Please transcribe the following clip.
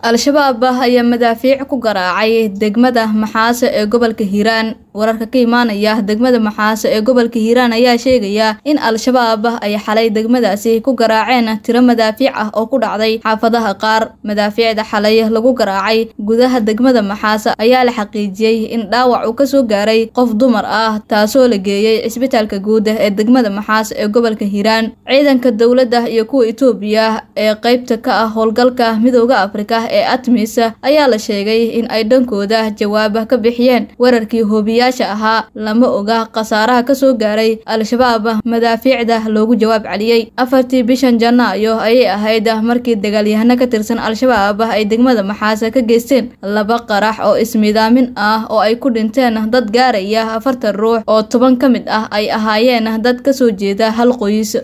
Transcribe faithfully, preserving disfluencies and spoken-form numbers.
Al-shabaab ayaa madaafiic ku garaacay degmada Maxaas ee gobolka Hiiraan. Wararka ka imaanaya degmada Maxaas ee gobolka Hiiraan ayaa sheegaya in Al-shabaab ay xalay degmadaasi ku garaaceen tiro madaafiic ah oo ku dhacday xaafadaha qaar. Madaafiicda xalay lagu garaacay gudaha degmada Maxaas ayaa la xaqiijiyay in dhaawac uu ka soo gaaray qof dumar ah taasoo la geeyay isbitaalka guud ee degmada Maxaas ee gobolka Hiiraan. Ciidanka dawladda iyo kuwa Itoobiya ee qaybta ka ah howlgalka Midowga Afrika ee ATMIS ayaa la sheegay in ay dhankooda jawaab ka bixiyeen wararkii hoobiyaasha ahaa lama oga qasaaraha ka soo gaaray Al-shabaab madaafiicda loogu jawaab celiyay. Afartii bishan Janaayo ayay ahayd markii dagaalyahano ka tirsan Al-shabaab ay degmada Maxaas ka geysteen laba qarax oo ismidaamin ah oo ay ku dhinteen dad gaaraya afartan ruux oo toban ka mid ah ay ahaayeen dad ka soo jeeda hal qoys.